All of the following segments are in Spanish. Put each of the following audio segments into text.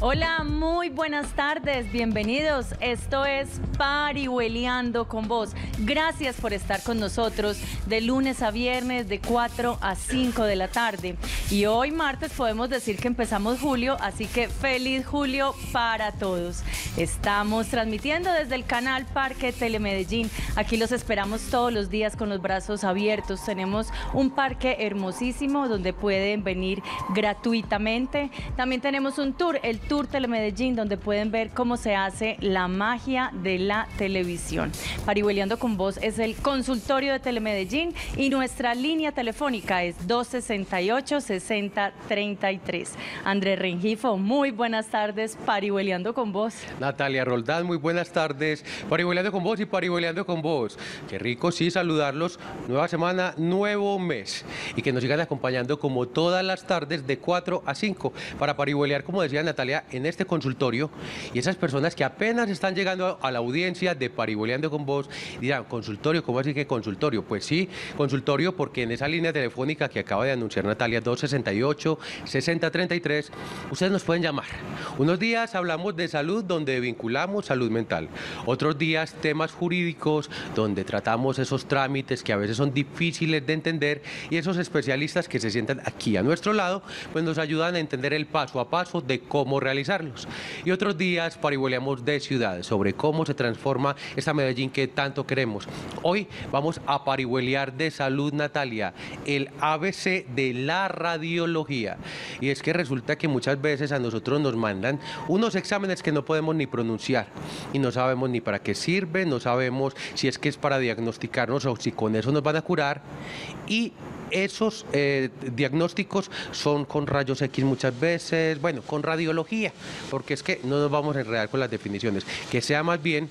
Hola, muy buenas tardes, bienvenidos. Esto es Parihueliando con vos. Gracias por estar con nosotros de lunes a viernes de 4 a 5 de la tarde. Y hoy martes podemos decir que empezamos julio, así que feliz julio para todos. Estamos transmitiendo desde el canal Parque Telemedellín. Aquí los esperamos todos los días con los brazos abiertos. Tenemos un parque hermosísimo donde pueden venir gratuitamente. También tenemos un tour, el Tour Telemedellín, donde pueden ver cómo se hace la magia de la televisión. Parihueliando con vos es el consultorio de Telemedellín y nuestra línea telefónica es 268-6033. Andrés Rengifo, muy buenas tardes, Parihueliando con vos. Natalia Roldán, muy buenas tardes, Parihueliando con vos y Parihueliando con vos. Qué rico, sí, saludarlos. Nueva semana, nuevo mes. Y que nos sigan acompañando como todas las tardes de 4 a 5 para parihuelear, como decía Natalia, en este consultorio, y esas personas que apenas están llegando a la audiencia de Parihueliando con vos dirán, consultorio, ¿cómo así que consultorio? Pues sí, consultorio, porque en esa línea telefónica que acaba de anunciar Natalia, 268-6033, ustedes nos pueden llamar. Unos días hablamos de salud, donde vinculamos salud mental, otros días temas jurídicos, donde tratamos esos trámites que a veces son difíciles de entender, y esos especialistas que se sientan aquí a nuestro lado, pues nos ayudan a entender el paso a paso de cómo realizarlos. Y otros días parihueleamos de ciudades, sobre cómo se transforma esta Medellín que tanto queremos. Hoy vamos a parihuelear de salud, Natalia, el ABC de la radiología. Y es que resulta que muchas veces a nosotros nos mandan unos exámenes que no podemos ni pronunciar y no sabemos ni para qué sirve, no sabemos si es que es para diagnosticarnos o si con eso nos van a curar. Y esos diagnósticos son con rayos X muchas veces, bueno, con radiología, porque es que no nos vamos a enredar con las definiciones, que sea más bien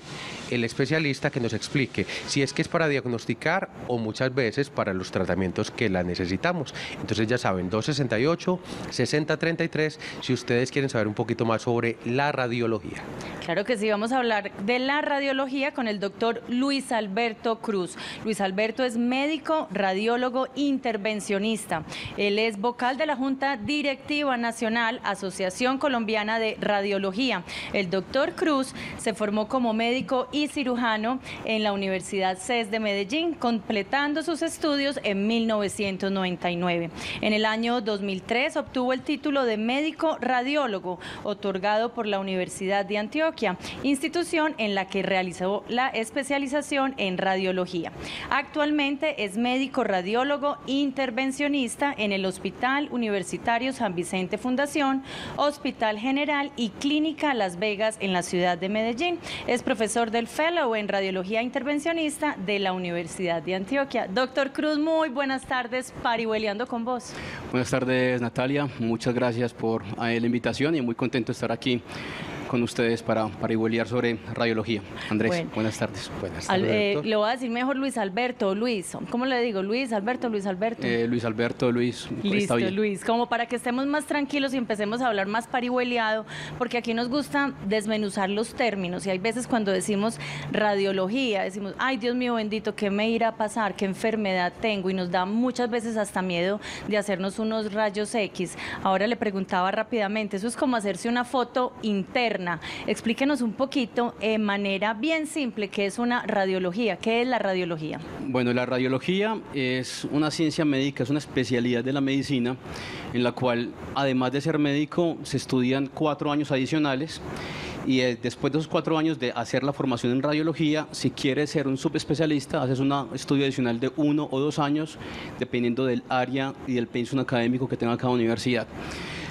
el especialista que nos explique si es que es para diagnosticar o muchas veces para los tratamientos que la necesitamos. Entonces ya saben, 268-6033, si ustedes quieren saber un poquito más sobre la radiología. Claro que sí, vamos a hablar de la radiología con el doctor Luis Alberto Cruz. Luis Alberto es médico, radiólogo, intervencionista. Él es vocal de la Junta Directiva Nacional, Asociación Colombiana de Radiología. El doctor Cruz se formó como médico y cirujano en la Universidad CES de Medellín, completando sus estudios en 1999. En el año 2003 obtuvo el título de médico radiólogo, otorgado por la Universidad de Antioquia, institución en la que realizó la especialización en radiología. Actualmente es médico radiólogo intervencionista en el Hospital Universitario San Vicente Fundación, Hospital General y Clínica Las Vegas en la ciudad de Medellín. Es profesor del Fellow en Radiología Intervencionista de la Universidad de Antioquia. Doctor Cruz, muy buenas tardes, Parihueliando con vos. Buenas tardes, Natalia, muchas gracias por la invitación y muy contento de estar aquí con ustedes para parihuelear sobre radiología. Andrés, bueno, buenas tardes. Buenas tardes. Le voy a decir mejor Luis Alberto, Luis, ¿cómo le digo? Luis Alberto, Luis Alberto. Luis Alberto, Luis. Listo, Luis, como para que estemos más tranquilos y empecemos a hablar más parihueleado, porque aquí nos gusta desmenuzar los términos, y hay veces cuando decimos radiología, decimos, ay Dios mío bendito, ¿qué me irá a pasar? ¿Qué enfermedad tengo? Y nos da muchas veces hasta miedo de hacernos unos rayos X. Ahora le preguntaba rápidamente, eso es como hacerse una foto interna. Explíquenos un poquito, de manera bien simple, qué es una radiología, qué es la radiología. Bueno, la radiología es una ciencia médica, es una especialidad de la medicina, en la cual, además de ser médico, se estudian 4 años adicionales, y después de esos 4 años de hacer la formación en radiología, si quieres ser un subespecialista, haces un estudio adicional de 1 o 2 años, dependiendo del área y del pensum académico que tenga cada universidad.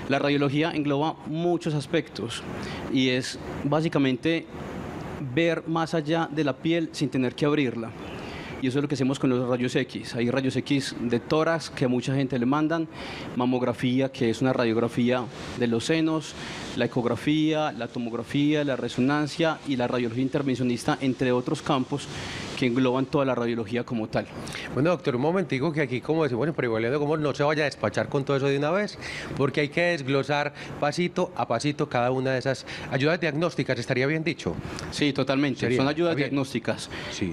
La radiología engloba muchos aspectos y es básicamente ver más allá de la piel sin tener que abrirla. Y eso es lo que hacemos con los rayos X. Hay rayos X de tórax que a mucha gente le mandan, mamografía, que es una radiografía de los senos, la ecografía, la tomografía, la resonancia y la radiología intervencionista, entre otros campos que engloban toda la radiología como tal. Bueno, doctor, un momentico, que aquí, como decimos en Parihueliando con vos, no se vaya a despachar con todo eso de una vez, porque hay que desglosar pasito a pasito cada una de esas ayudas diagnósticas, ¿estaría bien dicho? Sí, totalmente. ¿Sería? Son ayudas diagnósticas, sí.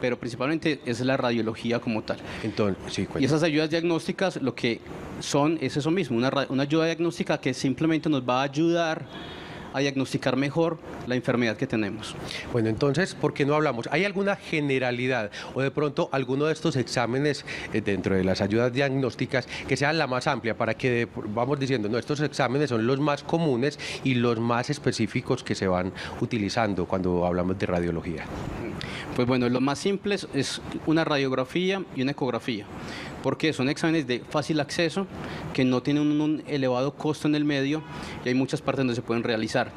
Pero principalmente es la radiología como tal. Entonces, sí, y esas ayudas diagnósticas lo que son, es eso mismo, una ayuda diagnóstica que simplemente nos va a ayudar a diagnosticar mejor la enfermedad que tenemos. Bueno, entonces, ¿por qué no hablamos? ¿Hay alguna generalidad o de pronto alguno de estos exámenes dentro de las ayudas diagnósticas que sean la más amplia para que vamos diciendo, no, estos exámenes son los más comunes y los más específicos que se van utilizando cuando hablamos de radiología? Pues bueno, los más simples es una radiografía y una ecografía, porque son exámenes de fácil acceso, que no tienen un elevado costo en el medio y hay muchas partes donde se pueden realizar.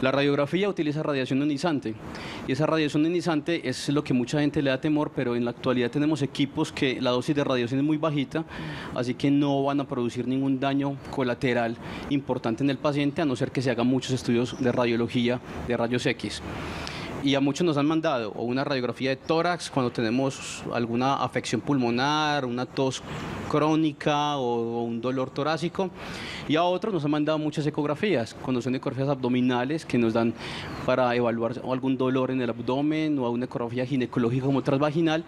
La radiografía utiliza radiación ionizante y esa radiación ionizante es lo que mucha gente le da temor, pero en la actualidad tenemos equipos que la dosis de radiación es muy bajita, así que no van a producir ningún daño colateral importante en el paciente, a no ser que se hagan muchos estudios de radiología de rayos X. Y a muchos nos han mandado o una radiografía de tórax cuando tenemos alguna afección pulmonar, una tos crónica o un dolor torácico. Y a otros nos han mandado muchas ecografías, cuando son ecografías abdominales que nos dan para evaluar algún dolor en el abdomen o una ecografía ginecológica como transvaginal,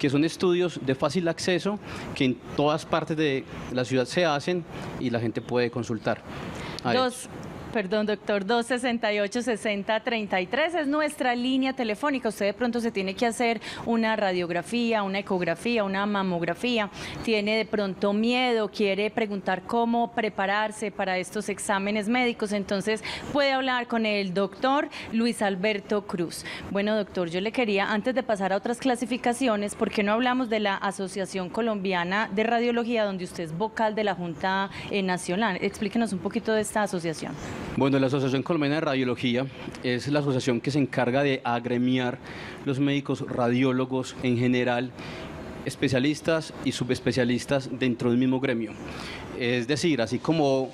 que son estudios de fácil acceso que en todas partes de la ciudad se hacen y la gente puede consultar. Perdón, doctor, 268-6033 es nuestra línea telefónica. Usted de pronto se tiene que hacer una radiografía, una ecografía, una mamografía, tiene de pronto miedo, quiere preguntar cómo prepararse para estos exámenes médicos, entonces puede hablar con el doctor Luis Alberto Cruz. Bueno, doctor, yo le quería, antes de pasar a otras clasificaciones, ¿por qué no hablamos de la Asociación Colombiana de Radiología, donde usted es vocal de la Junta Nacional? Explíquenos un poquito de esta asociación. Bueno, la Asociación Colombiana de Radiología es la asociación que se encarga de agremiar los médicos radiólogos en general, especialistas y subespecialistas dentro del mismo gremio. Es decir, así como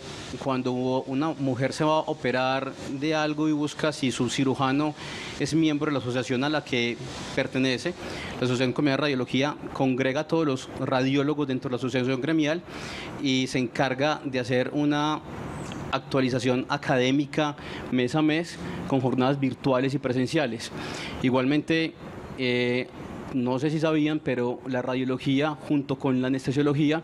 cuando una mujer se va a operar de algo y busca si su cirujano es miembro de la asociación a la que pertenece, la Asociación Colombiana de Radiología congrega a todos los radiólogos dentro de la asociación gremial y se encarga de hacer una actualización académica mes a mes con jornadas virtuales y presenciales. Igualmente, no sé si sabían, pero la radiología junto con la anestesiología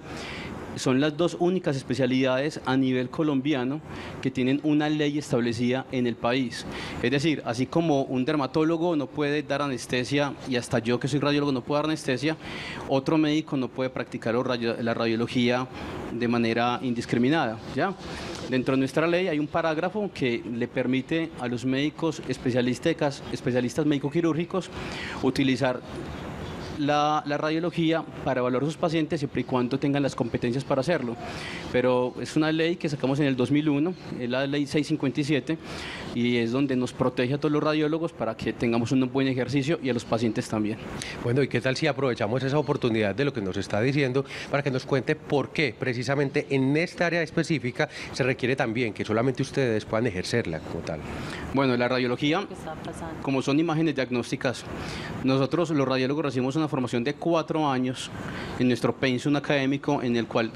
son las dos únicas especialidades a nivel colombiano que tienen una ley establecida en el país. Es decir, así como un dermatólogo no puede dar anestesia, y hasta yo que soy radiólogo no puedo dar anestesia, otro médico no puede practicar la radiología de manera indiscriminada, ¿ya? Dentro de nuestra ley hay un parágrafo que le permite a los médicos especialistas médico-quirúrgicos utilizar la radiología para evaluar a sus pacientes siempre y cuando tengan las competencias para hacerlo, pero es una ley que sacamos en el 2001, es la ley 657, y es donde nos protege a todos los radiólogos para que tengamos un buen ejercicio y a los pacientes también. Bueno, ¿y qué tal si aprovechamos esa oportunidad de lo que nos está diciendo para que nos cuente por qué precisamente en esta área específica se requiere también que solamente ustedes puedan ejercerla como tal? Bueno, la radiología, como son imágenes diagnósticas, nosotros los radiólogos recibimos una formación de 4 años en nuestro pensum académico, en el cual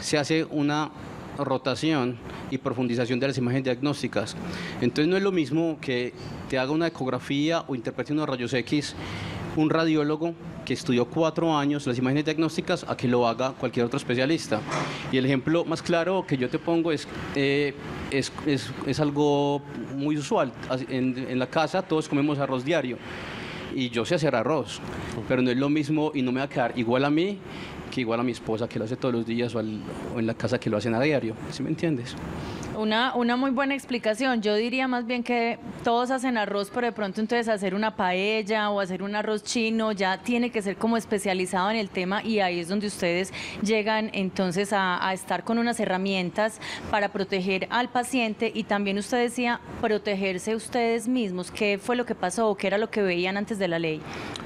se hace una rotación y profundización de las imágenes diagnósticas. Entonces no es lo mismo que te haga una ecografía o interprete unos rayos X un radiólogo que estudió 4 años las imágenes diagnósticas a que lo haga cualquier otro especialista. Y el ejemplo más claro que yo te pongo es algo muy usual. En la casa todos comemos arroz diario. Y yo sé hacer arroz, pero no es lo mismo y no me va a quedar igual a mí que igual a mi esposa que lo hace todos los días o en la casa que lo hacen a diario. ¿Sí me entiendes? Una muy buena explicación. Yo diría más bien que todos hacen arroz, pero de pronto entonces hacer una paella o hacer un arroz chino ya tiene que ser como especializado en el tema, y ahí es donde ustedes llegan entonces a estar con unas herramientas para proteger al paciente. Y también usted decía protegerse ustedes mismos. ¿Qué fue lo que pasó o qué era lo que veían antes de la ley?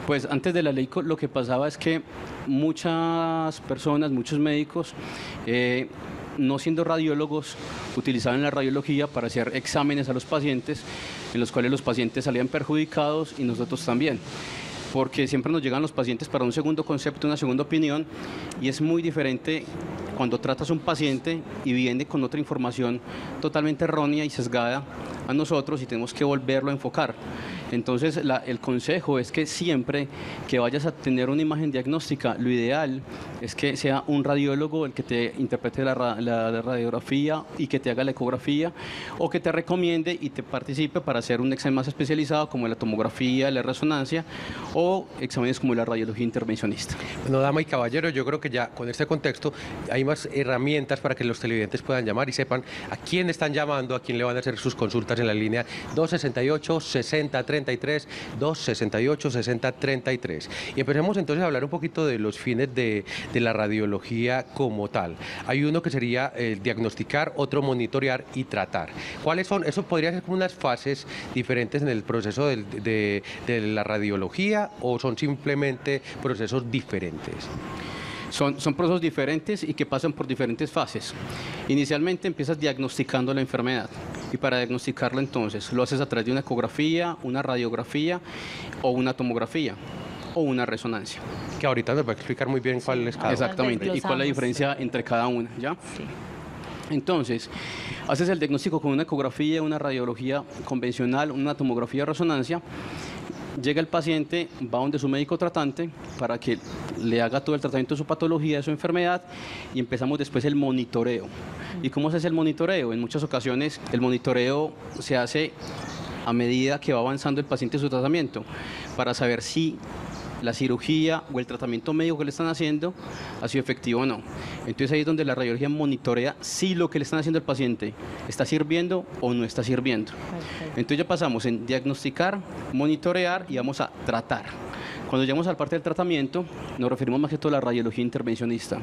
Pues antes de la ley lo que pasaba es que muchas personas, muchos médicos, no siendo radiólogos, utilizaban la radiología para hacer exámenes a los pacientes, en los cuales los pacientes salían perjudicados y nosotros también, porque siempre nos llegan los pacientes para un segundo concepto, una segunda opinión, y es muy diferente cuando tratas a un paciente y viene con otra información totalmente errónea y sesgada a nosotros y tenemos que volverlo a enfocar. Entonces, el consejo es que siempre que vayas a tener una imagen diagnóstica, lo ideal es que sea un radiólogo el que te interprete la radiografía y que te haga la ecografía, o que te recomiende y te participe para hacer un examen más especializado como la tomografía, la resonancia o exámenes como la radiología intervencionista. Bueno, dama y caballero, yo creo que ya con este contexto hay más herramientas para que los televidentes puedan llamar y sepan a quién están llamando, a quién le van a hacer sus consultas en la línea 268-6033, 268-6033. Y empecemos entonces a hablar un poquito de los fines de la radiología como tal. Hay uno que sería diagnosticar, otro monitorear y tratar. ¿Cuáles son? Eso podría ser como unas fases diferentes en el proceso de la radiología, o son simplemente procesos diferentes. Son procesos diferentes y que pasan por diferentes fases. Inicialmente empiezas diagnosticando la enfermedad, y para diagnosticarla entonces lo haces a través de una ecografía, una radiografía o una tomografía o una resonancia. Que ahorita nos va a explicar muy bien cuál es cada una. Exactamente, y cuál es la diferencia entre cada una, ¿ya? Sí. Entonces, haces el diagnóstico con una ecografía, una radiología convencional, una tomografía de resonancia. Llega el paciente, va donde su médico tratante para que le haga todo el tratamiento de su patología, de su enfermedad, y empezamos después el monitoreo. ¿Y cómo se hace el monitoreo? En muchas ocasiones el monitoreo se hace a medida que va avanzando el paciente en su tratamiento, para saber si la cirugía o el tratamiento médico que le están haciendo ha sido efectivo o no. Entonces ahí es donde la radiología monitorea si lo que le están haciendo al paciente está sirviendo o no está sirviendo. Perfecto. Entonces ya pasamos en diagnosticar, monitorear y vamos a tratar. Cuando llegamos a la parte del tratamiento, nos referimos más que todo a la radiología intervencionista.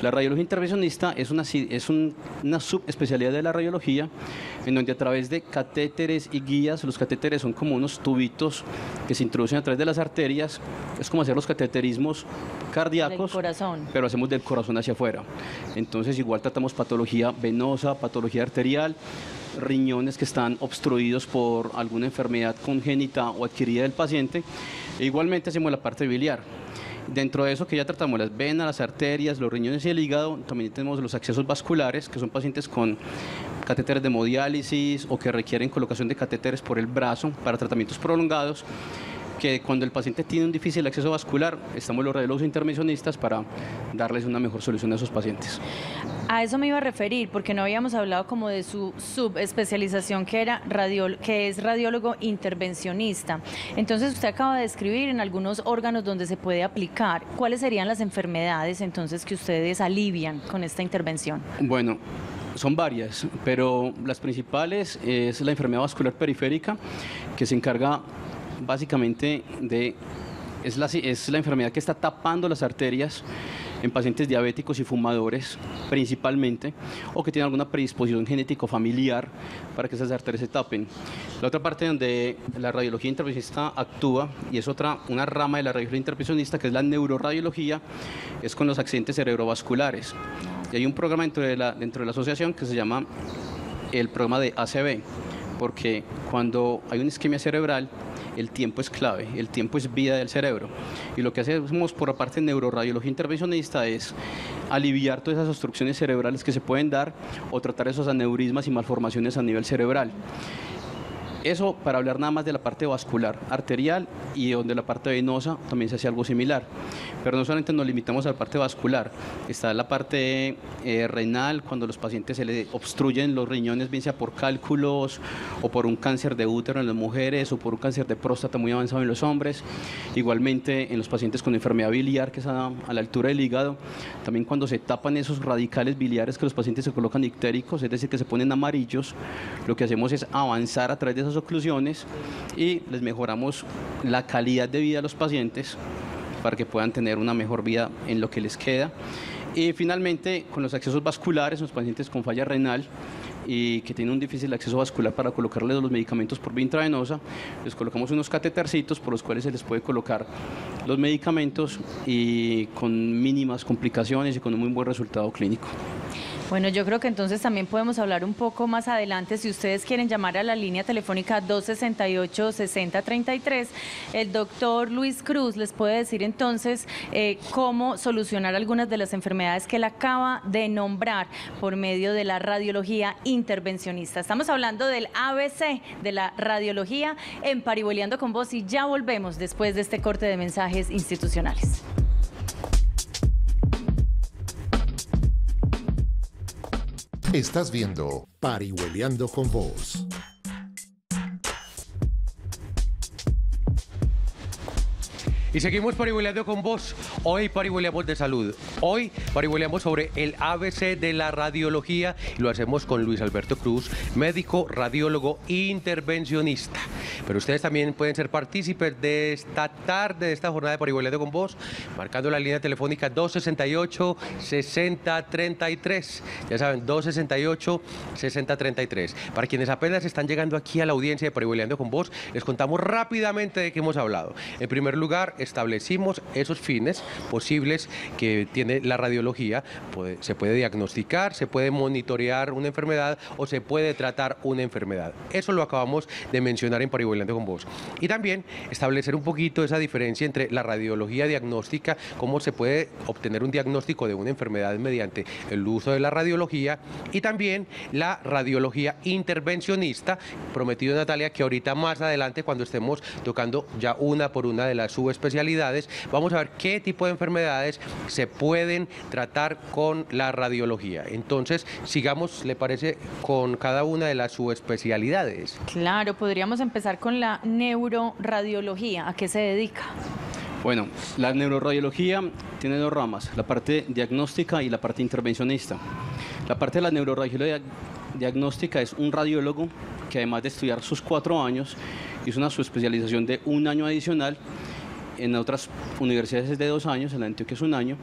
La radiología intervencionista es una subespecialidad de la radiología, en donde a través de catéteres y guías, los catéteres son como unos tubitos que se introducen a través de las arterias, es como hacer los cateterismos cardíacos, pero hacemos del corazón hacia afuera. Entonces igual tratamos patología venosa, patología arterial, riñones que están obstruidos por alguna enfermedad congénita o adquirida del paciente, e igualmente hacemos la parte biliar. Dentro de eso que ya tratamos las venas, las arterias, los riñones y el hígado, también tenemos los accesos vasculares, que son pacientes con catéteres de hemodiálisis o que requieren colocación de catéteres por el brazo para tratamientos prolongados, que cuando el paciente tiene un difícil acceso vascular, estamos los radiólogos intervencionistas para darles una mejor solución a esos pacientes. A eso me iba a referir, porque no habíamos hablado como de su subespecialización, que es radiólogo intervencionista. Entonces usted acaba de describir en algunos órganos donde se puede aplicar. ¿Cuáles serían las enfermedades entonces que ustedes alivian con esta intervención? Bueno, son varias, pero las principales es la enfermedad vascular periférica, que se encarga básicamente de... Es la enfermedad que está tapando las arterias en pacientes diabéticos y fumadores principalmente, o que tienen alguna predisposición genético familiar para que esas arterias se tapen. La otra parte donde la radiología intervencionista actúa, y es una rama de la radiología intervencionista, que es la neuroradiología, es con los accidentes cerebrovasculares. Y hay un programa dentro de la asociación que se llama el programa de ACV, porque cuando hay una isquemia cerebral, el tiempo es clave, el tiempo es vida del cerebro. Y lo que hacemos por la parte de neuroradiología intervencionista es aliviar todas esas obstrucciones cerebrales que se pueden dar o tratar esos aneurismas y malformaciones a nivel cerebral. Eso para hablar nada más de la parte vascular, arterial, y donde la parte venosa también se hace algo similar. Pero no solamente nos limitamos a la parte vascular, está la parte renal, cuando a los pacientes se les obstruyen los riñones, bien sea por cálculos o por un cáncer de útero en las mujeres o por un cáncer de próstata muy avanzado en los hombres. Igualmente en los pacientes con enfermedad biliar, que es a la altura del hígado, también cuando se tapan esos radicales biliares que los pacientes se colocan ictéricos, es decir, que se ponen amarillos, lo que hacemos es avanzar a través de esas oclusiones y les mejoramos la calidad de vida a los pacientes para que puedan tener una mejor vida en lo que les queda. Y finalmente, con los accesos vasculares, los pacientes con falla renal y que tienen un difícil acceso vascular para colocarles los medicamentos por vía intravenosa, les colocamos unos catetercitos por los cuales se les puede colocar los medicamentos y con mínimas complicaciones y con un muy buen resultado clínico. Bueno, yo creo que entonces también podemos hablar un poco más adelante. Si ustedes quieren llamar a la línea telefónica 268-6033, el doctor Luis Cruz les puede decir entonces cómo solucionar algunas de las enfermedades que él acaba de nombrar por medio de la radiología intervencionista. Estamos hablando del ABC de la radiología en Parihueliando con Vos y ya volvemos después de este corte de mensajes institucionales. Estás viendo Parihueliando con Vos. Y seguimos Parihueliando con Vos. Hoy parihueleamos de salud. Hoy parihueleamos sobre el ABC de la radiología y lo hacemos con Luis Alberto Cruz, médico, radiólogo, intervencionista. Pero ustedes también pueden ser partícipes de esta tarde, de esta jornada de Parihueliando con Vos, marcando la línea telefónica 268-6033. Ya saben, 268-6033. Para quienes apenas están llegando aquí a la audiencia de Parihueliando con Vos, les contamos rápidamente de qué hemos hablado. En primer lugar, establecimos esos fines posibles que tiene la radiología. Se puede diagnosticar, se puede monitorear una enfermedad o se puede tratar una enfermedad. Eso lo acabamos de mencionar en Parihueliando con Vos. Y también establecer un poquito esa diferencia entre la radiología diagnóstica, cómo se puede obtener un diagnóstico de una enfermedad mediante el uso de la radiología, y también la radiología intervencionista, prometido Natalia, que ahorita más adelante, cuando estemos tocando ya una por una de las subespecialidades, vamos a ver qué tipo de enfermedades se pueden tratar con la radiología. Entonces, sigamos, ¿le parece?, con cada una de las subespecialidades. Claro, podríamos empezar con la neuroradiología. ¿A qué se dedica? Bueno, la neuroradiología tiene dos ramas, la parte diagnóstica y la parte intervencionista. La parte de la neuroradiología diagnóstica es un radiólogo que, además de estudiar sus 4 años, hizo una subespecialización de 1 año adicional. En otras universidades es de 2 años, en la Antioquia es 1 año,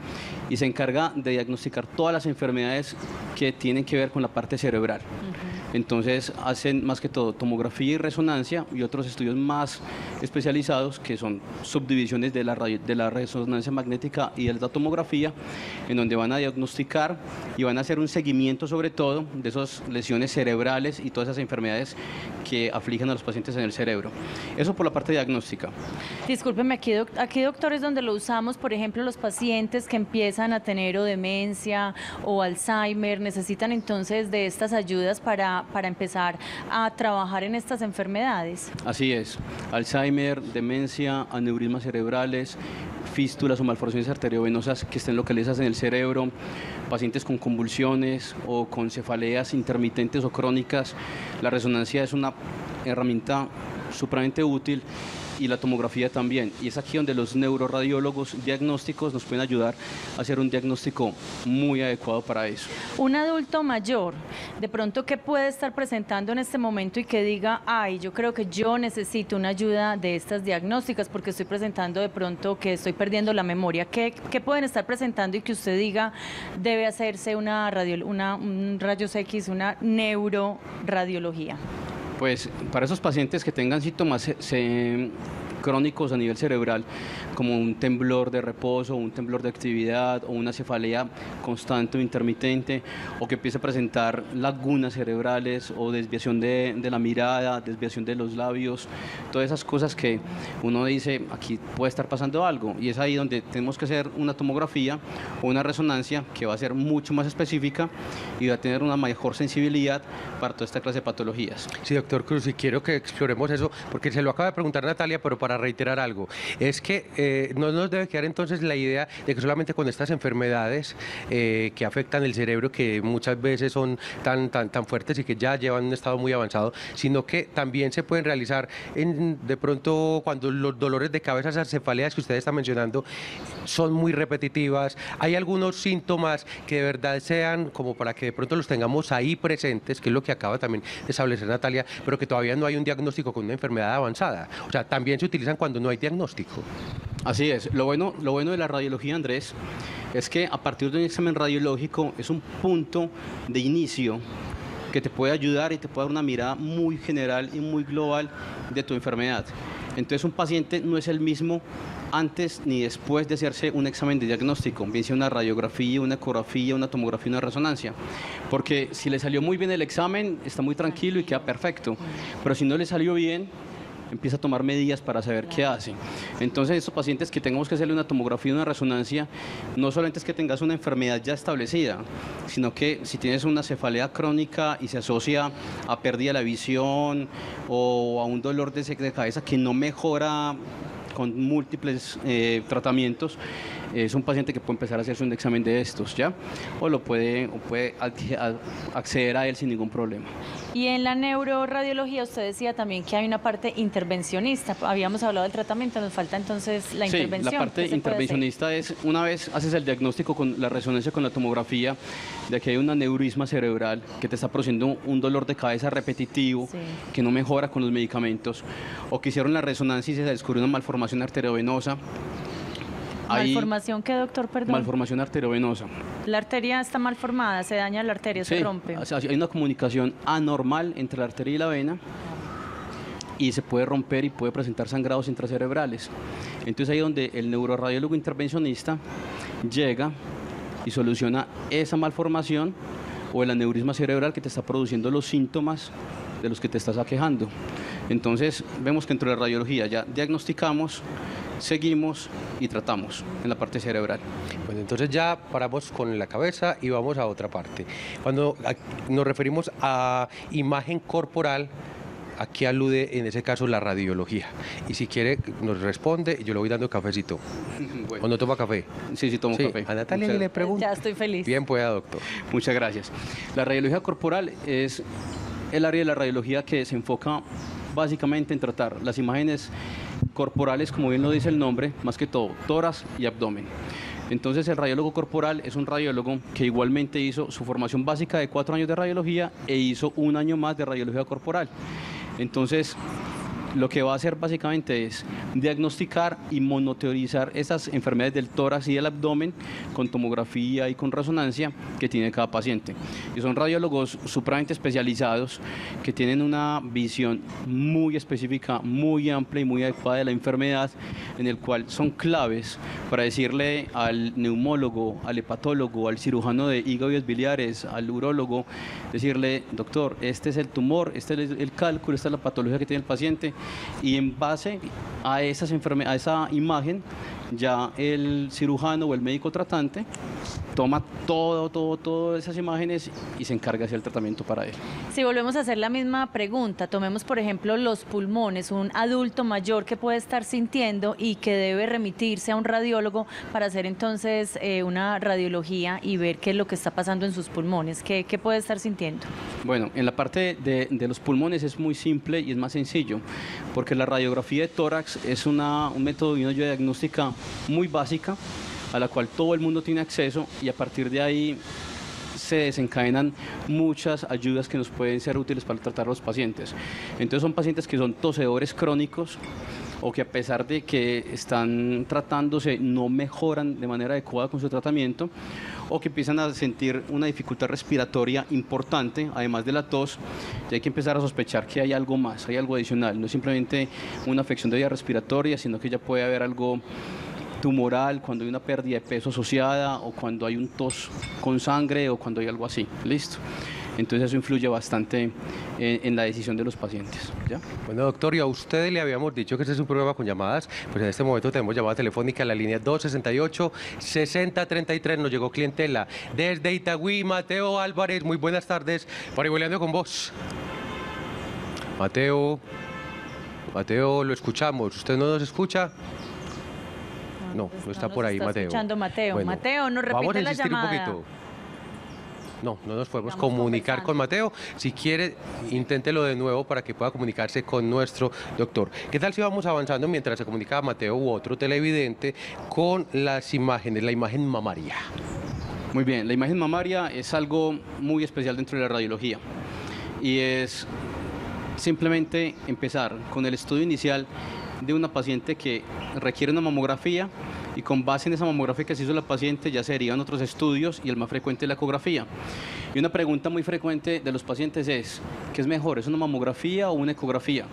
y se encarga de diagnosticar todas las enfermedades que tienen que ver con la parte cerebral. Entonces hacen más que todo tomografía y resonancia y otros estudios más especializados que son subdivisiones de la resonancia magnética y de la tomografía, en donde van a diagnosticar y van a hacer un seguimiento sobre todo de esas lesiones cerebrales y todas esas enfermedades que afligen a los pacientes en el cerebro. Eso por la parte diagnóstica. Discúlpeme, aquí doctores, donde lo usamos, por ejemplo, los pacientes que empiezan a tener o demencia o Alzheimer, necesitan entonces de estas ayudas para empezar a trabajar en estas enfermedades. Así es, Alzheimer, demencia, aneurismas cerebrales, fístulas o malformaciones arteriovenosas que estén localizadas en el cerebro, pacientes con convulsiones o con cefaleas intermitentes o crónicas. La resonancia es una herramienta supremamente útil y la tomografía también. Y es aquí donde los neuroradiólogos diagnósticos nos pueden ayudar a hacer un diagnóstico muy adecuado para eso. Un adulto mayor, de pronto, ¿qué puede estar presentando en este momento y que diga, ay, yo creo que yo necesito una ayuda de estas diagnósticas porque estoy presentando de pronto que estoy perdiendo la memoria? ¿Qué pueden estar presentando y que usted diga, debe hacerse un rayos X, una neuroradiología? Pues para esos pacientes que tengan síntomas crónicos a nivel cerebral, como un temblor de reposo, un temblor de actividad o una cefalea constante o intermitente, o que empiece a presentar lagunas cerebrales o desviación de la mirada, desviación de los labios, todas esas cosas que uno dice, aquí puede estar pasando algo, y es ahí donde tenemos que hacer una tomografía o una resonancia que va a ser mucho más específica y va a tener una mejor sensibilidad para toda esta clase de patologías. Sí, doctor Cruz, y quiero que exploremos eso, porque se lo acaba de preguntar Natalia, pero para reiterar algo, es que no nos debe quedar entonces la idea de que solamente con estas enfermedades que afectan el cerebro, que muchas veces son tan fuertes y que ya llevan un estado muy avanzado, sino que también se pueden realizar de pronto cuando los dolores de cabeza, esas cefaleas que usted está mencionando, son muy repetitivas. ¿Hay algunos síntomas que de verdad sean como para que de pronto los tengamos ahí presentes, que es lo que acaba también de establecer Natalia, pero que todavía no hay un diagnóstico con una enfermedad avanzada? O sea, también se utilizan cuando no hay diagnóstico. Así es. Lo bueno de la radiología, Andrés, es que a partir de un examen radiológico es un punto de inicio que te puede ayudar y te puede dar una mirada muy general y muy global de tu enfermedad. Entonces un paciente no es el mismo antes ni después de hacerse un examen de diagnóstico, bien sea una radiografía, una ecografía, una tomografía, una resonancia, porque si le salió muy bien el examen, está muy tranquilo y queda perfecto, pero si no le salió bien, empieza a tomar medidas para saber qué hace. Entonces, estos pacientes que tengamos que hacerle una tomografía, una resonancia, no solamente es que tengas una enfermedad ya establecida, sino que si tienes una cefalea crónica y se asocia a pérdida de la visión o a un dolor de cabeza que no mejora con múltiples tratamientos, es un paciente que puede empezar a hacerse un examen de estos, ¿ya? O lo puede acceder a él sin ningún problema. Y en la neuroradiología usted decía también que hay una parte intervencionista. Habíamos hablado del tratamiento, nos falta entonces la intervención. Sí, la parte intervencionista es, una vez haces el diagnóstico con la resonancia, con la tomografía, de que hay un aneurisma cerebral que te está produciendo un dolor de cabeza repetitivo, sí, que no mejora con los medicamentos, o que hicieron la resonancia y se descubrió una malformación arteriovenosa. ¿Malformación qué, doctor? Perdón. Malformación arteriovenosa. La arteria está mal formada, se daña la arteria, sí, se rompe. O sea, hay una comunicación anormal entre la arteria y la vena y se puede romper y puede presentar sangrados intracerebrales. Entonces ahí es donde el neuroradiólogo intervencionista llega y soluciona esa malformación o el aneurisma cerebral que te está produciendo los síntomas de los que te estás aquejando. Entonces vemos que dentro de la radiología ya diagnosticamos, seguimos y tratamos en la parte cerebral. Bueno, entonces ya paramos con la cabeza y vamos a otra parte. Cuando nos referimos a imagen corporal, ¿a qué alude en ese caso la radiología? Y si quiere nos responde y yo le voy dando cafecito. Bueno. ¿O no toma café? Sí, sí tomo café. A Natalia le pregunto. Ya estoy feliz. Bien pueda, doctor. Muchas gracias. La radiología corporal es el área de la radiología que se enfoca básicamente en tratar las imágenes corporales, como bien lo dice el nombre, más que todo, tórax y abdomen. Entonces el radiólogo corporal es un radiólogo que igualmente hizo su formación básica de 4 años de radiología e hizo 1 año más de radiología corporal. Entonces lo que va a hacer básicamente es diagnosticar y monitorizar esas enfermedades del tórax y del abdomen con tomografía y con resonancia que tiene cada paciente. Y son radiólogos supramente especializados que tienen una visión muy específica, muy amplia y muy adecuada de la enfermedad, en el cual son claves para decirle al neumólogo, al hepatólogo, al cirujano de hígado y vías biliares, al urólogo, decirle, doctor, este es el tumor, este es el cálculo, esta es la patología que tiene el paciente. Y en base a esa imagen, ya el cirujano o el médico tratante toma todas esas imágenes y se encarga de hacer el tratamiento para él. Si volvemos a hacer la misma pregunta, tomemos por ejemplo los pulmones, un adulto mayor que puede estar sintiendo y que debe remitirse a un radiólogo para hacer entonces una radiología y ver qué es lo que está pasando en sus pulmones, qué puede estar sintiendo. Bueno, en la parte de los pulmones es muy simple y es más sencillo, porque la radiografía de tórax es un método y una ayuda diagnóstica muy básica, a la cual todo el mundo tiene acceso, y a partir de ahí se desencadenan muchas ayudas que nos pueden ser útiles para tratar a los pacientes. Entonces son pacientes que son tosedores crónicos o que a pesar de que están tratándose no mejoran de manera adecuada con su tratamiento, o que empiezan a sentir una dificultad respiratoria importante, además de la tos, y hay que empezar a sospechar que hay algo más, hay algo adicional, no es simplemente una afección de vía respiratoria, sino que ya puede haber algo tumoral, cuando hay una pérdida de peso asociada, o cuando hay un tos con sangre, o cuando hay algo así, listo. Entonces eso influye bastante en la decisión de los pacientes, ¿ya? Bueno, doctor, y a ustedes le habíamos dicho que este es un programa con llamadas, pues en este momento tenemos llamada telefónica en la línea 268-6033, nos llegó clientela desde Itagüí. Mateo Álvarez, muy buenas tardes, Parihueliando con vos. Mateo, lo escuchamos, ¿usted no nos escucha? No, pues no está por ahí, está Mateo. Escuchando, Mateo. Bueno, Mateo, nos repite la llamada. Vamos a insistir un poquito. No nos podemos comunicar con Mateo. Si quiere, inténtelo de nuevo para que pueda comunicarse con nuestro doctor. ¿Qué tal si vamos avanzando mientras se comunica Mateo u otro televidente con las imágenes, la imagen mamaria? Muy bien, la imagen mamaria es algo muy especial dentro de la radiología y es simplemente empezar con el estudio inicial de una paciente que requiere una mamografía, y con base en esa mamografía que se hizo la paciente ya se derivan otros estudios, y el más frecuente es la ecografía. Y una pregunta muy frecuente de los pacientes es, ¿qué es mejor? ¿Es una mamografía o una ecografía?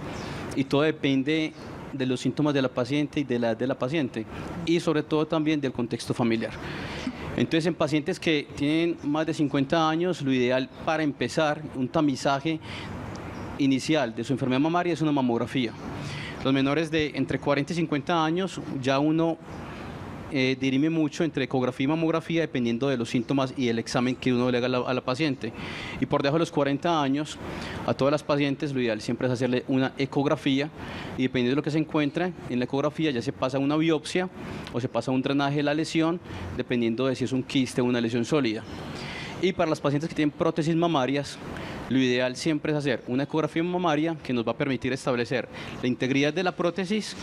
Y todo depende de los síntomas de la paciente y de la edad de la paciente y sobre todo también del contexto familiar. Entonces, en pacientes que tienen más de 50 años, lo ideal para empezar un tamizaje inicial de su enfermedad mamaria es una mamografía. Los menores de entre 40 y 50 años ya uno dirime mucho entre ecografía y mamografía dependiendo de los síntomas y el examen que uno le haga a la paciente. Y por debajo de los 40 años, a todas las pacientes lo ideal siempre es hacerle una ecografía y dependiendo de lo que se encuentra en la ecografía ya se pasa a una biopsia o se pasa a un drenaje de la lesión dependiendo de si es un quiste o una lesión sólida. Y para las pacientes que tienen prótesis mamarias, lo ideal siempre es hacer una ecografía mamaria que nos va a permitir establecer la integridad de la prótesis,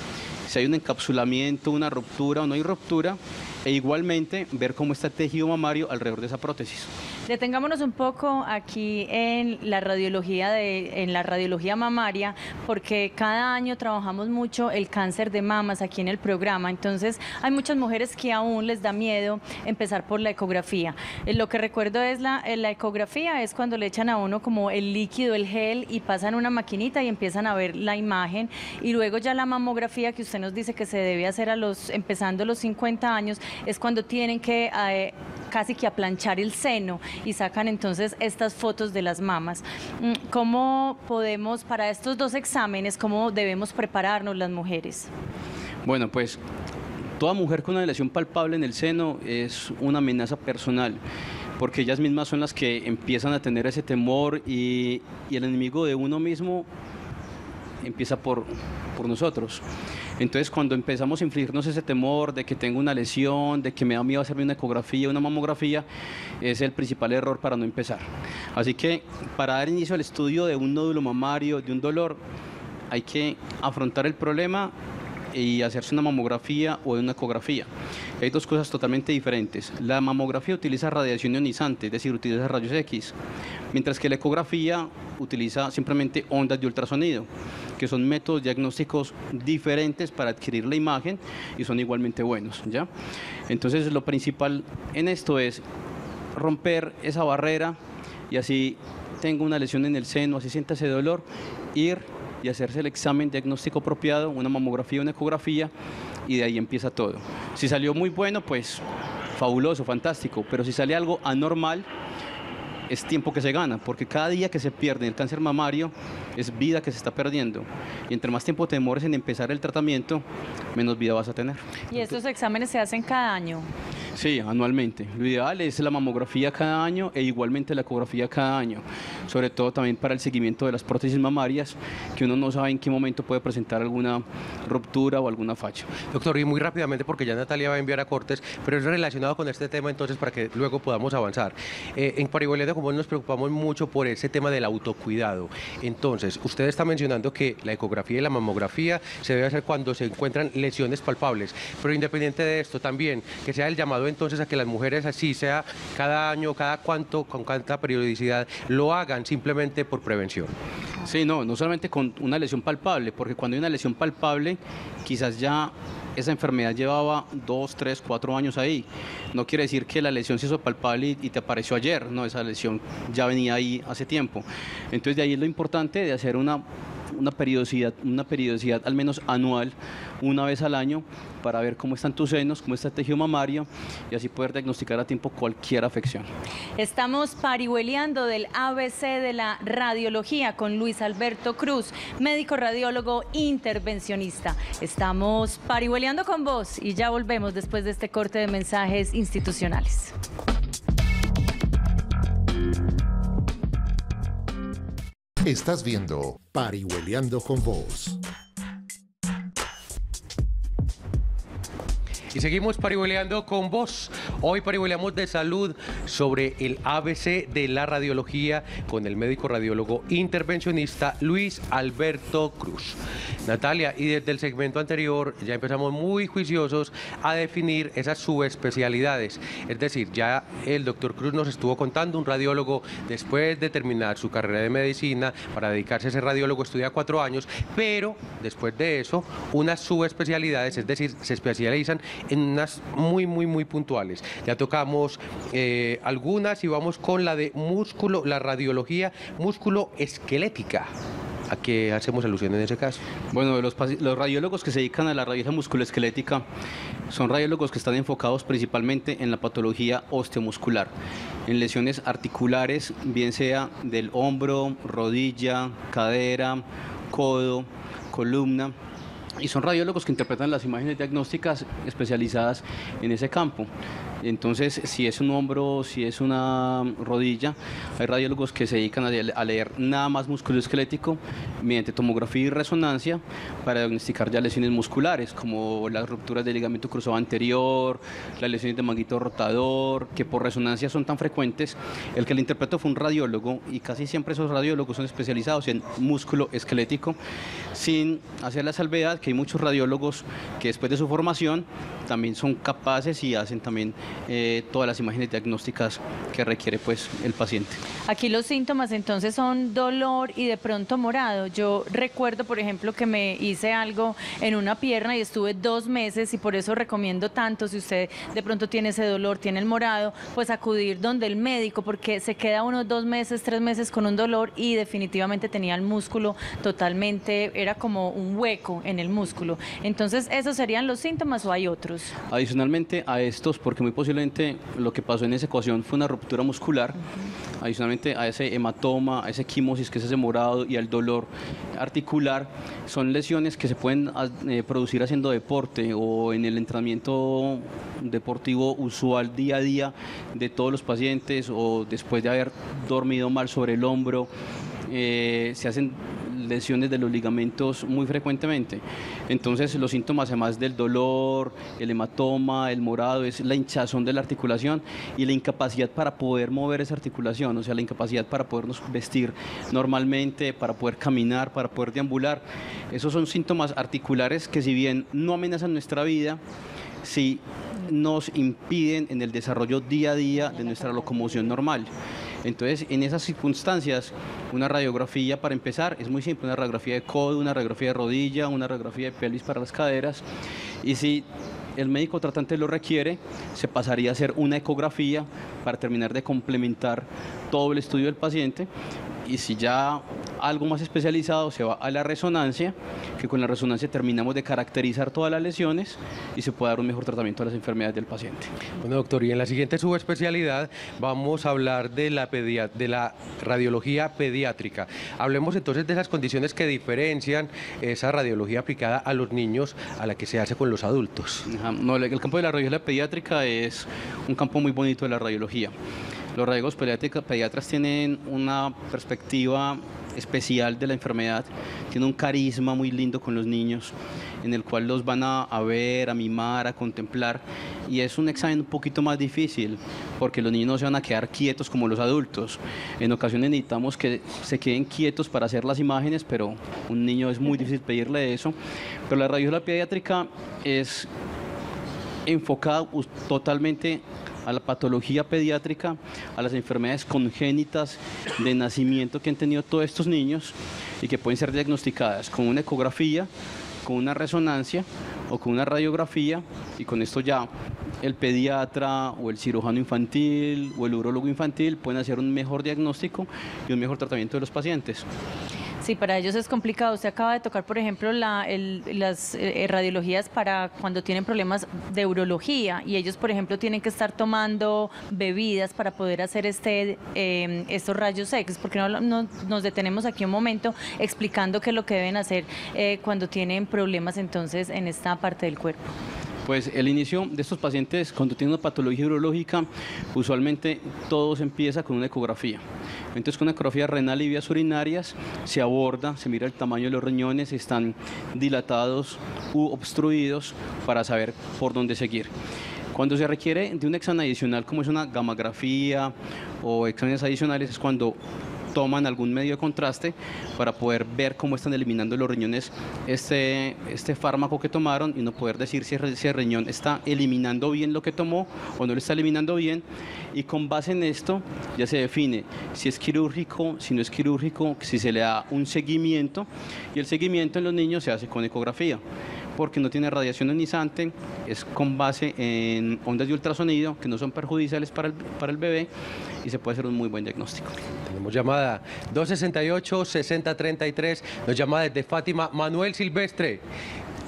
si hay un encapsulamiento, una ruptura o no hay ruptura, e igualmente ver cómo está el tejido mamario alrededor de esa prótesis. Detengámonos un poco aquí en la radiología mamaria, porque cada año trabajamos mucho el cáncer de mamas aquí en el programa, entonces hay muchas mujeres que aún les da miedo empezar por la ecografía. Lo que recuerdo es la ecografía es cuando le echan a uno como el líquido, el gel, y pasan una maquinita y empiezan a ver la imagen, y luego ya la mamografía que usted nos dice que se debe hacer empezando los 50 años, es cuando tienen que casi que aplanchar el seno y sacan entonces estas fotos de las mamas. ¿Cómo podemos, para estos dos exámenes, cómo debemos prepararnos las mujeres? Bueno, pues toda mujer con una lesión palpable en el seno es una amenaza personal, porque ellas mismas son las que empiezan a tener ese temor y el enemigo de uno mismo empieza por nosotros. Entonces, cuando empezamos a infligirnos ese temor de que tengo una lesión, de que me da miedo hacerme una ecografía, una mamografía, es el principal error para no empezar. Así que, para dar inicio al estudio de un nódulo mamario, de un dolor, hay que afrontar el problema y hacerse una mamografía o una ecografía. Hay dos cosas totalmente diferentes. La mamografía utiliza radiación ionizante, es decir, utiliza rayos X, mientras que la ecografía utiliza simplemente ondas de ultrasonido, que son métodos diagnósticos diferentes para adquirir la imagen y son igualmente buenos, ¿ya? Entonces, lo principal en esto es romper esa barrera y así tengo una lesión en el seno, así sienta ese dolor, ir y hacerse el examen diagnóstico apropiado, una mamografía, una ecografía, y de ahí empieza todo. Si salió muy bueno, pues fabuloso, fantástico, pero si sale algo anormal, es tiempo que se gana, porque cada día que se pierde el cáncer mamario es vida que se está perdiendo. Y entre más tiempo te demores en empezar el tratamiento, menos vida vas a tener. ¿Y estos exámenes se hacen cada año? Sí, anualmente. Lo ideal es la mamografía cada año e igualmente la ecografía cada año, sobre todo también para el seguimiento de las prótesis mamarias, que uno no sabe en qué momento puede presentar alguna ruptura o alguna facha. Doctor, y muy rápidamente, porque ya Natalia va a enviar a cortes, pero es relacionado con este tema entonces para que luego podamos avanzar. En Parihueliando con vos nos preocupamos mucho por ese tema del autocuidado. Entonces, usted está mencionando que la ecografía y la mamografía se debe hacer cuando se encuentran lesiones palpables, pero independiente de esto también, que sea el llamado entonces a que las mujeres, así sea cada año, cada cuánto, con cuánta periodicidad, lo hagan simplemente por prevención. Sí, no solamente con una lesión palpable, porque cuando hay una lesión palpable, quizás ya esa enfermedad llevaba 2, 3, 4 años ahí. No quiere decir que la lesión se hizo palpable y te apareció ayer, no, esa lesión ya venía ahí hace tiempo. Entonces, de ahí es lo importante de hacer una periodicidad al menos anual, una vez al año, para ver cómo están tus senos, cómo está el tejido mamario y así poder diagnosticar a tiempo cualquier afección. Estamos parihueliando del ABC de la radiología con Luis Alberto Cruz, médico radiólogo intervencionista. Estamos parihueliando con vos y ya volvemos después de este corte de mensajes institucionales. Estás viendo Parihueliando con vos. Y seguimos parihueleando con vos. Hoy parihueleamos de salud sobre el ABC de la radiología con el médico radiólogo intervencionista Luis Alberto Cruz. Natalia, y desde el segmento anterior ya empezamos muy juiciosos a definir esas subespecialidades. Es decir, ya el doctor Cruz nos estuvo contando, un radiólogo después de terminar su carrera de medicina, para dedicarse a ese radiólogo estudia 4 años, pero después de eso unas subespecialidades, es decir, se especializan en unas muy puntuales. Ya tocamos algunas y vamos con la de músculo, la radiología músculo esquelética. ¿A qué hacemos alusión en ese caso? Bueno, los radiólogos que se dedican a la radiología musculoesquelética son radiólogos que están enfocados principalmente en la patología osteomuscular, en lesiones articulares, bien sea del hombro, rodilla, cadera, codo, columna, y son radiólogos que interpretan las imágenes diagnósticas especializadas en ese campo. Entonces, si es un hombro, si es una rodilla, hay radiólogos que se dedican a leer nada más musculoesquelético mediante tomografía y resonancia para diagnosticar ya lesiones musculares, como las rupturas del ligamento cruzado anterior, las lesiones de manguito rotador, que por resonancia son tan frecuentes. El que lo interpretó fue un radiólogo, y casi siempre esos radiólogos son especializados en músculo esquelético, sin hacer la salvedad que hay muchos radiólogos que después de su formación también son capaces y hacen también todas las imágenes diagnósticas que requiere pues el paciente. Aquí los síntomas entonces son dolor y de pronto morado. Yo recuerdo, por ejemplo, que me hice algo en una pierna y estuve 2 meses, y por eso recomiendo tanto, si usted de pronto tiene ese dolor, tiene el morado, pues acudir donde el médico, porque se queda unos 2 meses, 3 meses con un dolor y definitivamente tenía el músculo totalmente, era como un hueco en el músculo. Entonces, ¿esos serían los síntomas o hay otros? Adicionalmente a estos, porque muy posiblemente lo que pasó en esa ecuación fue una ruptura muscular, adicionalmente a ese hematoma, a ese quimosis, que es ese morado, y al dolor articular, son lesiones que se pueden producir haciendo deporte o en el entrenamiento deportivo usual día a día de todos los pacientes, o después de haber dormido mal sobre el hombro. Se hacen lesiones de los ligamentos muy frecuentemente. Entonces, los síntomas, además del dolor, el hematoma, el morado, es la hinchazón de la articulación y la incapacidad para poder mover esa articulación, o sea, la incapacidad para podernos vestir normalmente, para poder caminar, para poder deambular. Esos son síntomas articulares que, si bien no amenazan nuestra vida, sí nos impiden en el desarrollo día a día de nuestra locomoción normal. Entonces, en esas circunstancias, una radiografía, para empezar, es muy simple: una radiografía de codo, una radiografía de rodilla, una radiografía de pelvis para las caderas, y si el médico tratante lo requiere, se pasaría a hacer una ecografía para terminar de complementar todo el estudio del paciente. Y si ya algo más especializado, se va a la resonancia, que con la resonancia terminamos de caracterizar todas las lesiones y se puede dar un mejor tratamiento a las enfermedades del paciente. Bueno, doctor, y en la siguiente subespecialidad vamos a hablar de la radiología pediátrica. Hablemos entonces de esas condiciones que diferencian esa radiología aplicada a los niños a la que se hace con los adultos. Ajá, no, el campo de la radiología pediátrica es un campo muy bonito de la radiología. Los radiólogos pediatras tienen una perspectiva especial de la enfermedad, tienen un carisma muy lindo con los niños, en el cual los van a ver, a mimar, a contemplar, y es un examen un poquito más difícil, porque los niños no se van a quedar quietos como los adultos. En ocasiones necesitamos que se queden quietos para hacer las imágenes, pero un niño es muy difícil pedirle eso. Pero la radiología pediátrica es enfocada totalmente a la patología pediátrica, a las enfermedades congénitas de nacimiento que han tenido todos estos niños y que pueden ser diagnosticadas con una ecografía, con una resonancia o con una radiografía, y con esto ya el pediatra o el cirujano infantil o el urólogo infantil pueden hacer un mejor diagnóstico y un mejor tratamiento de los pacientes. Sí, para ellos es complicado. Usted acaba de tocar, por ejemplo, las radiologías para cuando tienen problemas de urología, y ellos, por ejemplo, tienen que estar tomando bebidas para poder hacer estos rayos X. Porque no nos detenemos aquí un momento explicando qué es lo que deben hacer cuando tienen problemas entonces en esta parte del cuerpo. Pues el inicio de estos pacientes, cuando tienen una patología urológica, usualmente todos empiezan con una ecografía. Entonces, con una ecografía renal y vías urinarias se aborda, se mira el tamaño de los riñones, si están dilatados u obstruidos, para saber por dónde seguir. Cuando se requiere de un examen adicional, como es una gamografía o exámenes adicionales, es cuando toman algún medio de contraste para poder ver cómo están eliminando los riñones este fármaco que tomaron, y no poder decir si ese riñón está eliminando bien lo que tomó o no lo está eliminando bien, y con base en esto ya se define si es quirúrgico, si no es quirúrgico, si se le da un seguimiento, y el seguimiento en los niños se hace con ecografía. porque no tiene radiación ionizante, es con base en ondas de ultrasonido que no son perjudiciales para el bebé y se puede hacer un muy buen diagnóstico. Tenemos llamada 268-6033, nos llama desde Fátima Manuel Silvestre.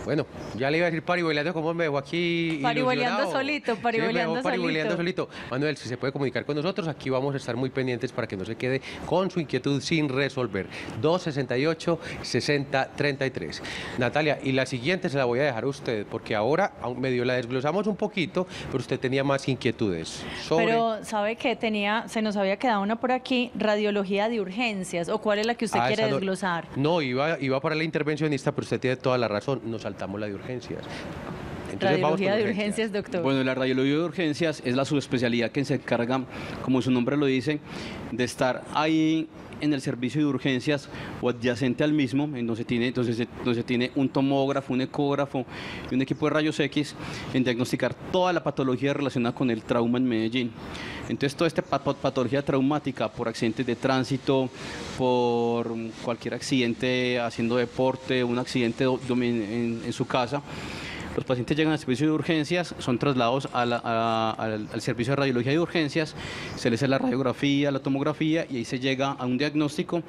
Bueno, ya le iba a decir Parihueliando, como me dejó aquí Parihueliando solito, Parihueliando solito. Manuel, si se puede comunicar con nosotros, aquí vamos a estar muy pendientes para que no se quede con su inquietud sin resolver. 268-6033. Natalia, y la siguiente se la voy a dejar a usted, porque ahora medio la desglosamos un poquito, pero usted tenía más inquietudes. Pero, ¿sabe qué? Se nos había quedado una por aquí, radiología de urgencias, ¿o cuál es la que usted quiere desglosar? No, iba para la intervencionista, pero usted tiene toda la razón, nos saltamos la de urgencias. Entonces, radiología de urgencias, doctor. Bueno, la radiología de urgencias es la subespecialidad que se encarga, como su nombre lo dice, de estar ahí en el servicio de urgencias o adyacente al mismo, donde se tiene un tomógrafo, un ecógrafo y un equipo de rayos X en diagnosticar toda la patología relacionada con el trauma en Medellín. Entonces, toda esta patología traumática por accidentes de tránsito, por cualquier accidente haciendo deporte, un accidente en su casa, los pacientes llegan al servicio de urgencias, son trasladados al servicio de radiología de urgencias, se les hace la radiografía, la tomografía y ahí se llega a un diagnóstico,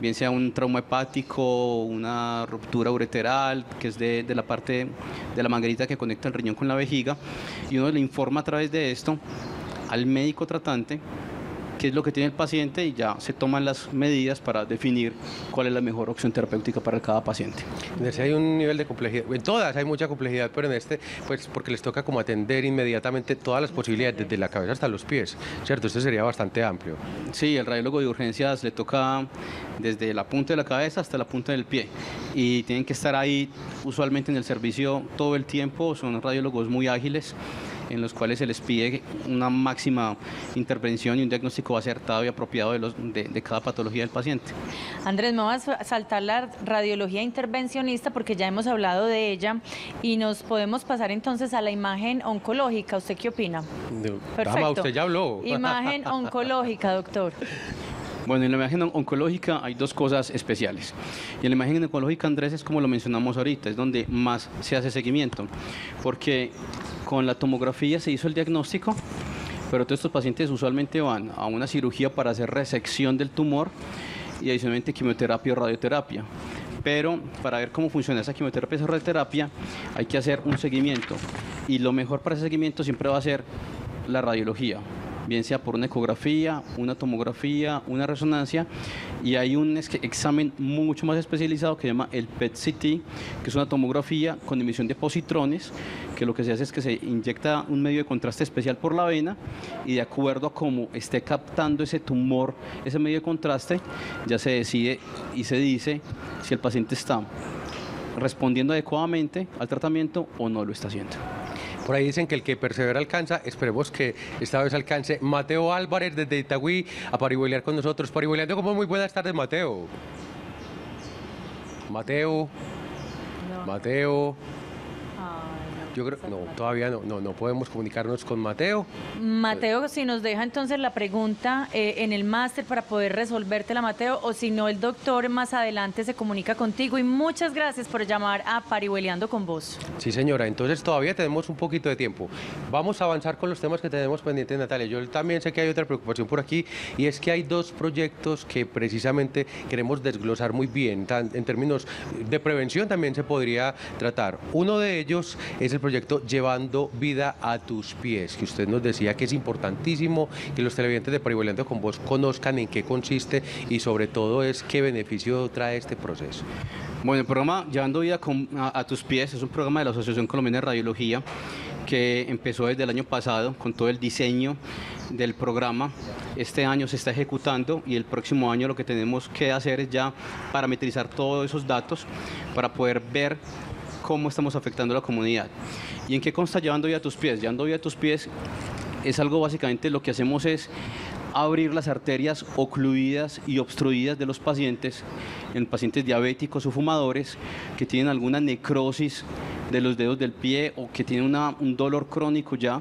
bien sea un trauma hepático, una ruptura ureteral, que es de la parte de la manguerita que conecta el riñón con la vejiga, y uno le informa a través de esto al médico tratante qué es lo que tiene el paciente y ya se toman las medidas para definir cuál es la mejor opción terapéutica para cada paciente. Hay un nivel de complejidad, en todas hay mucha complejidad, pero en este, pues porque les toca como atender inmediatamente todas las posibilidades, desde la cabeza hasta los pies, ¿cierto? Este sería bastante amplio. Sí, el radiólogo de urgencias le toca desde la punta de la cabeza hasta la punta del pie y tienen que estar ahí usualmente en el servicio todo el tiempo, son radiólogos muy ágiles, en los cuales se les pide una máxima intervención y un diagnóstico acertado y apropiado de cada patología del paciente. Andrés, me vas a saltar la radiología intervencionista porque ya hemos hablado de ella y nos podemos pasar entonces a la imagen oncológica. ¿Usted qué opina? Perfecto. Dama, usted ya habló. Imagen oncológica, doctor. Bueno, en la imagen oncológica hay dos cosas especiales. Y en la imagen oncológica, Andrés, es como lo mencionamos ahorita, es donde más se hace seguimiento, porque con la tomografía se hizo el diagnóstico, pero todos estos pacientes usualmente van a una cirugía para hacer resección del tumor y adicionalmente quimioterapia o radioterapia. Pero para ver cómo funciona esa quimioterapia o radioterapia hay que hacer un seguimiento y lo mejor para ese seguimiento siempre va a ser la radiología, bien sea por una ecografía, una tomografía, una resonancia, y hay un examen mucho más especializado que se llama el PET-CT, que es una tomografía con emisión de positrones, que lo que se hace es que se inyecta un medio de contraste especial por la vena y de acuerdo a cómo esté captando ese tumor, ese medio de contraste, ya se decide y se dice si el paciente está respondiendo adecuadamente al tratamiento o no lo está haciendo. Por ahí dicen que el que persevera alcanza, esperemos que esta vez alcance. Mateo Álvarez desde Itagüí a parihuelear con nosotros. Parihueleando, como muy buenas tardes, Mateo. Mateo. No. Mateo. Yo creo, no, todavía no podemos comunicarnos con Mateo. Mateo, si nos deja entonces la pregunta en el máster para poder resolvértela, Mateo, o si no, el doctor más adelante se comunica contigo. Y muchas gracias por llamar a Parihueliando con vos. Sí, señora, entonces todavía tenemos un poquito de tiempo. Vamos a avanzar con los temas que tenemos pendientes, Natalia. Yo también sé que hay otra preocupación por aquí, y es que hay dos proyectos que precisamente queremos desglosar muy bien. En términos de prevención también se podría tratar. Uno de ellos es el proyecto Llevando Vida a Tus Pies, que usted nos decía que es importantísimo que los televidentes de Parihueliando con vos conozcan en qué consiste y sobre todo es qué beneficio trae este proceso. Bueno, el programa Llevando Vida a Tus Pies es un programa de la Asociación Colombiana de Radiología que empezó desde el año pasado con todo el diseño del programa. Este año se está ejecutando y el próximo año lo que tenemos que hacer es ya parametrizar todos esos datos para poder ver cómo estamos afectando a la comunidad. ¿Y en qué consta Llevando Vida a Tus Pies? Llevando Vida a Tus Pies es algo básicamente lo que hacemos es abrir las arterias ocluidas y obstruidas de los pacientes, en pacientes diabéticos o fumadores que tienen alguna necrosis de los dedos del pie o que tienen un dolor crónico ya.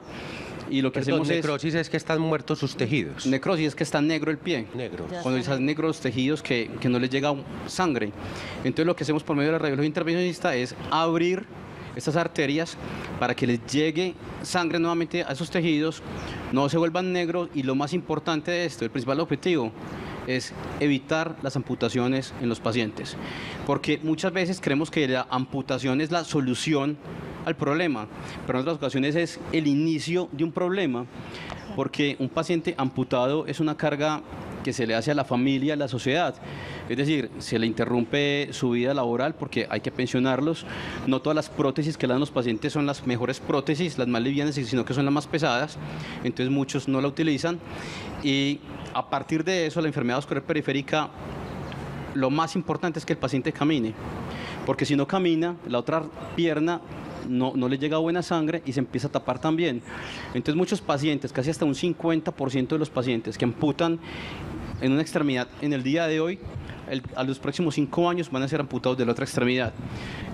Y lo que hacemos es... Necrosis es que están muertos sus tejidos. Necrosis es que está negro el pie. Negro. Cuando están negros los tejidos que no les llega sangre. Entonces lo que hacemos por medio de la radiología intervencionista es abrir estas arterias para que les llegue sangre nuevamente a esos tejidos, no se vuelvan negros, y lo más importante de esto, el principal objetivo, es evitar las amputaciones en los pacientes, porque muchas veces creemos que la amputación es la solución al problema, pero en otras ocasiones es el inicio de un problema, porque un paciente amputado es una carga que se le hace a la familia, a la sociedad, es decir, se le interrumpe su vida laboral porque hay que pensionarlos, no todas las prótesis que le dan los pacientes son las mejores prótesis, las más livianas, sino que son las más pesadas, entonces muchos no la utilizan, y a partir de eso la enfermedad vascular periférica, lo más importante es que el paciente camine, porque si no camina, la otra pierna no le llega buena sangre y se empieza a tapar también. Entonces muchos pacientes, casi hasta un 50% de los pacientes que amputan en una extremidad en el día de hoy, a los próximos 5 años van a ser amputados de la otra extremidad.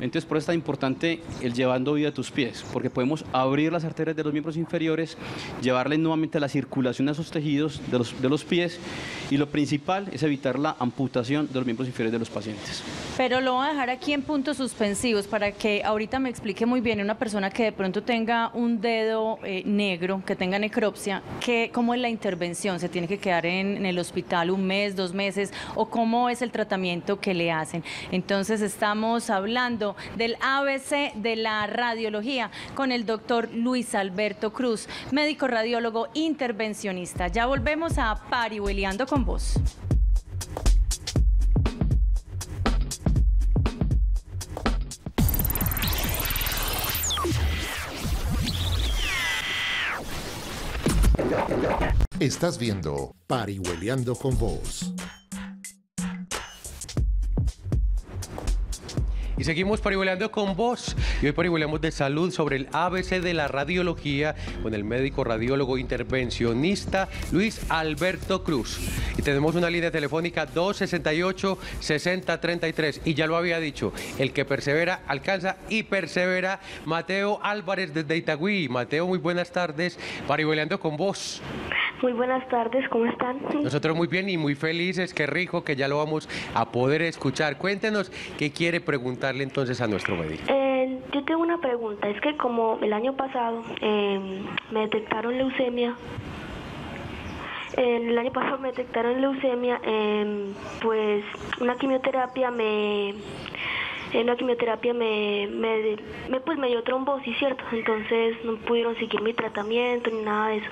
Entonces por eso es tan importante el llevando vida a tus pies, porque podemos abrir las arterias de los miembros inferiores, llevarle nuevamente la circulación a esos tejidos de los pies, y lo principal es evitar la amputación de los miembros inferiores de los pacientes. Pero lo voy a dejar aquí en puntos suspensivos para que ahorita me explique muy bien una persona que de pronto tenga un dedo negro, que tenga necropsia, ¿cómo es la intervención? ¿Se tiene que quedar en el hospital 1 mes, 2 meses? ¿O cómo es el tratamiento que le hacen? Entonces estamos hablando del ABC de la radiología con el doctor Luis Alberto Cruz, médico radiólogo intervencionista. Ya volvemos a Parihueliando con vos. Estás viendo Parihueliando con vos. Y seguimos parihueleando con vos, y hoy parihueleamos de salud sobre el ABC de la radiología con el médico radiólogo intervencionista Luis Alberto Cruz. Y tenemos una línea telefónica 268-6033, y ya lo había dicho, el que persevera alcanza y persevera. Mateo Álvarez desde Itagüí. Mateo, muy buenas tardes, parihueleando con vos. Muy buenas tardes, ¿cómo están? Nosotros muy bien y muy felices, qué rico que ya lo vamos a poder escuchar. Cuéntenos qué quiere preguntarle entonces a nuestro médico. Yo tengo una pregunta, es que como el año pasado me detectaron leucemia, pues una quimioterapia me dio trombosis, ¿cierto? Entonces no pudieron seguir mi tratamiento ni nada de eso.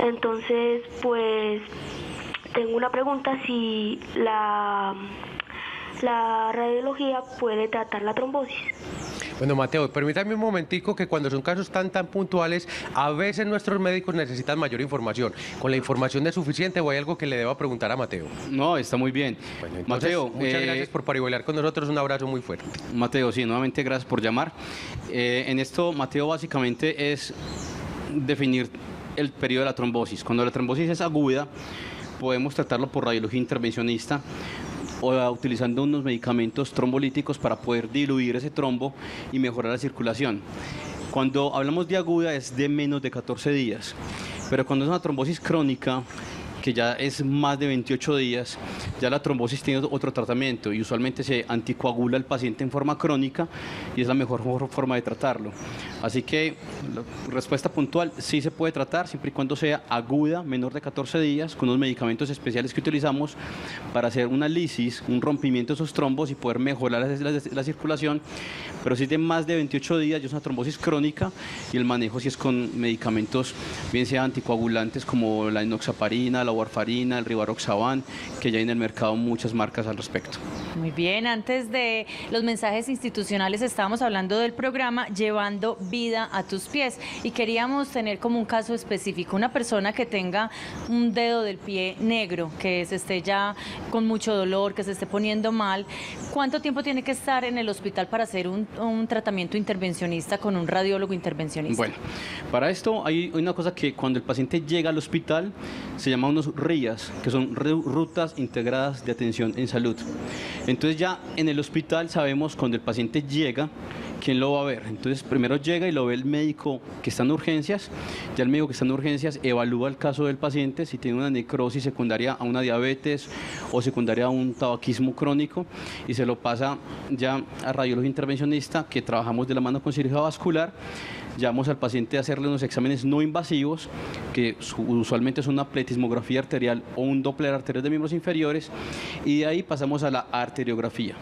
Entonces, pues, tengo una pregunta, si la radiología puede tratar la trombosis. Bueno, Mateo, permítame un momentico, que cuando son casos tan puntuales, a veces nuestros médicos necesitan mayor información. ¿Con la información es suficiente o hay algo que le deba preguntar a Mateo? No, está muy bien. Bueno, entonces, Mateo, muchas gracias por parihuelear con nosotros, un abrazo muy fuerte. Mateo, sí, nuevamente gracias por llamar. En esto, Mateo, básicamente es definir el periodo de la trombosis. Cuando la trombosis es aguda, podemos tratarlo por radiología intervencionista, o utilizando unos medicamentos trombolíticos para poder diluir ese trombo y mejorar la circulación. Cuando hablamos de aguda es de menos de 14 días, pero cuando es una trombosis crónica, que ya es más de 28 días, ya la trombosis tiene otro tratamiento, y usualmente se anticoagula al paciente en forma crónica, y es la mejor forma de tratarlo. Así que, respuesta puntual, sí se puede tratar, siempre y cuando sea aguda, menor de 14 días, con unos medicamentos especiales que utilizamos para hacer una lisis, un rompimiento de esos trombos y poder mejorar la circulación, pero sí de más de 28 días, ya es una trombosis crónica, y el manejo sí es con medicamentos, bien sea anticoagulantes como la enoxaparina, la warfarina, el rivaroxaban, que ya hay en el mercado muchas marcas al respecto. Muy bien, antes de los mensajes institucionales estábamos hablando del programa Llevando Vida a Tus Pies, y queríamos tener como un caso específico, una persona que tenga un dedo del pie negro, que se esté ya con mucho dolor, que se esté poniendo mal. ¿Cuánto tiempo tiene que estar en el hospital para hacer un tratamiento intervencionista con un radiólogo intervencionista? Bueno, para esto hay una cosa que cuando el paciente llega al hospital se llama unos RIAs, que son rutas integradas de atención en salud. Entonces ya en el hospital sabemos cuando el paciente llega ¿quién lo va a ver? Entonces primero llega y lo ve el médico que está en urgencias, ya el médico que está en urgencias evalúa el caso del paciente, si tiene una necrosis secundaria a una diabetes o secundaria a un tabaquismo crónico, y se lo pasa ya a radiólogo intervencionista, que trabajamos de la mano con cirugía vascular. Llevamos al paciente a hacerle unos exámenes no invasivos, que usualmente son una pletismografía arterial o un Doppler arterial de miembros inferiores, y de ahí pasamos a la arteriografía.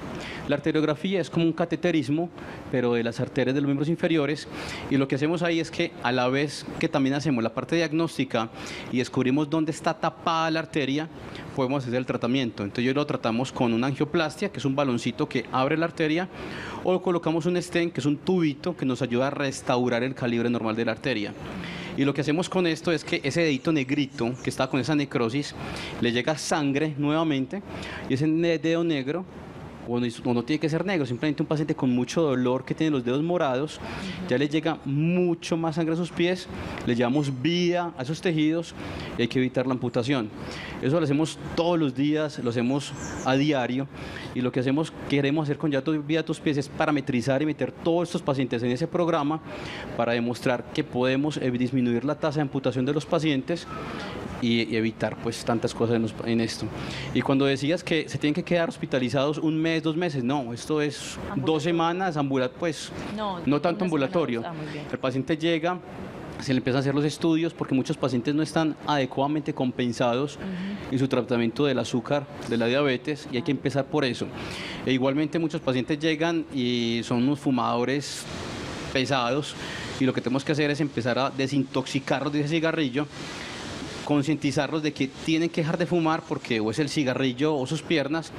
La arteriografía es como un cateterismo, pero de las arterias de los miembros inferiores, y lo que hacemos ahí es que a la vez que también hacemos la parte diagnóstica y descubrimos dónde está tapada la arteria, podemos hacer el tratamiento. Entonces lo tratamos con una angioplastia, que es un baloncito que abre la arteria, o lo colocamos un stent, que es un tubito que nos ayuda a restaurar el calibre normal de la arteria. Y lo que hacemos con esto es que ese dedito negrito que está con esa necrosis, le llega sangre nuevamente, y ese dedo negro, o no tiene que ser negro, simplemente un paciente con mucho dolor que tiene los dedos morados, ya le llega mucho más sangre a sus pies, le llevamos vida a esos tejidos y hay que evitar la amputación. Eso lo hacemos todos los días, lo hacemos a diario, y lo que hacemos, queremos hacer con Llevando Vida a Tus Pies es parametrizar y meter todos estos pacientes en ese programa para demostrar que podemos disminuir la tasa de amputación de los pacientes y evitar pues tantas cosas en esto. Y cuando decías que se tienen que quedar hospitalizados un mes, 2 meses, no, esto es 2 semanas, pues no tanto ambulatorio. El paciente llega, se le empiezan a hacer los estudios porque muchos pacientes no están adecuadamente compensados en su tratamiento del azúcar, de la diabetes, y hay que empezar por eso. E igualmente muchos pacientes llegan y son unos fumadores pesados, y lo que tenemos que hacer es empezar a desintoxicarlos de ese cigarrillo, concientizarlos de que tienen que dejar de fumar porque o es el cigarrillo o sus piernas,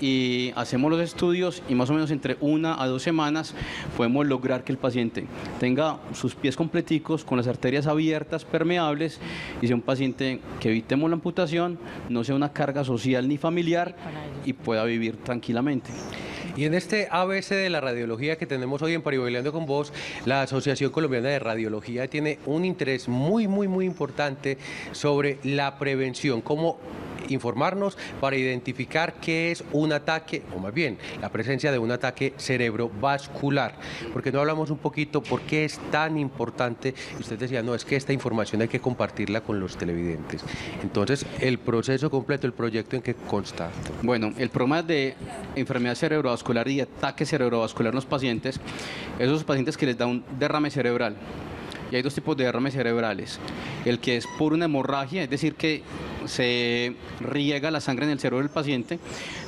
y hacemos los estudios y más o menos entre 1 a 2 semanas podemos lograr que el paciente tenga sus pies completicos con las arterias abiertas, permeables, y sea un paciente que evitemos la amputación, no sea una carga social ni familiar y pueda vivir tranquilamente. Y en este ABC de la radiología que tenemos hoy en Parihueliando con Vos, la Asociación Colombiana de Radiología tiene un interés muy importante sobre la prevención, cómo informarnos para identificar qué es un ataque, o más bien, la presencia de un ataque cerebrovascular. Porque no hablamos un poquito por qué es tan importante. Usted decía, no, es que esta información hay que compartirla con los televidentes. Entonces, el proceso completo, el proyecto, ¿en qué consta? Bueno, el programa de enfermedad cerebrovascular y ataque cerebrovascular en los pacientes, esos pacientes que les da un derrame cerebral. Y hay 2 tipos de derrames cerebrales. El que es por una hemorragia, es decir, que se riega la sangre en el cerebro del paciente,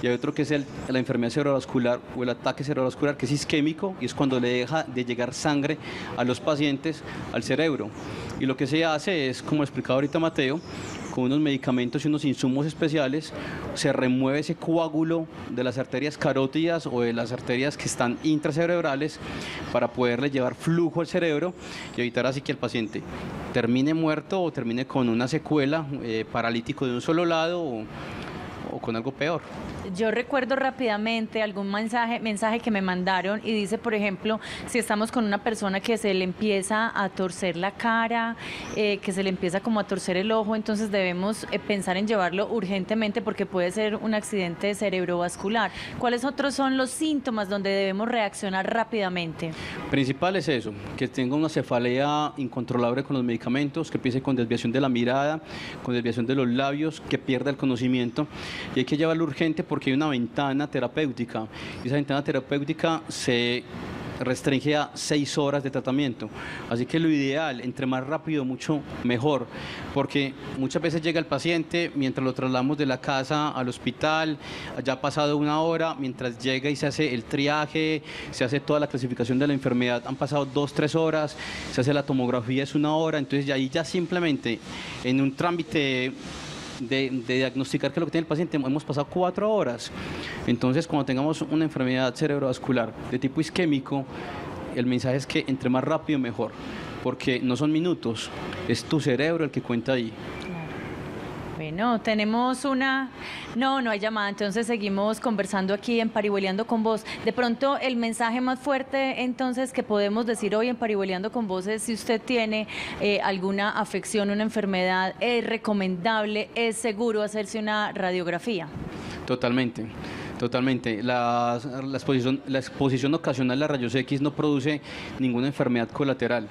y hay otro que es la enfermedad cerebrovascular o el ataque cerebrovascular, que es isquémico, y es cuando le deja de llegar sangre a los pacientes al cerebro. Y lo que se hace es, como explicaba ahorita Mateo, con unos medicamentos y unos insumos especiales, se remueve ese coágulo de las arterias carótidas o de las arterias que están intracerebrales para poderle llevar flujo al cerebro y evitar así que el paciente termine muerto o termine con una secuela, paralítico de un solo lado o con algo peor. Yo recuerdo rápidamente algún mensaje que me mandaron y dice, por ejemplo, si estamos con una persona que se le empieza a torcer la cara, que se le empieza como a torcer el ojo, entonces debemos pensar en llevarlo urgentemente porque puede ser un accidente cerebrovascular. ¿Cuáles otros son los síntomas donde debemos reaccionar rápidamente? Principal es eso, que tenga una cefalea incontrolable con los medicamentos, que empiece con desviación de la mirada, con desviación de los labios, que pierda el conocimiento, y hay que llevarlo urgente porque hay una ventana terapéutica, y esa ventana terapéutica se restringe a 6 horas de tratamiento, así que lo ideal, entre más rápido, mucho mejor, porque muchas veces llega el paciente, mientras lo trasladamos de la casa al hospital, ya ha pasado 1 hora, mientras llega y se hace el triaje, se hace toda la clasificación de la enfermedad, han pasado 2, 3 horas, se hace la tomografía, es 1 hora, entonces ahí ya simplemente en un trámite de diagnosticar que lo que tiene el paciente, hemos pasado 4 horas. Entonces, cuando tengamos una enfermedad cerebrovascular de tipo isquémico, el mensaje es que entre más rápido mejor, porque no son minutos, es tu cerebro el que cuenta ahí. Bueno, tenemos una... No hay llamada, entonces seguimos conversando aquí en Parihueliando con Vos. De pronto, el mensaje más fuerte entonces que podemos decir hoy en Parihueliando con Vos es si usted tiene alguna afección, una enfermedad, es recomendable, es seguro hacerse una radiografía. Totalmente. Totalmente. La exposición ocasional a rayos X no produce ninguna enfermedad colateral.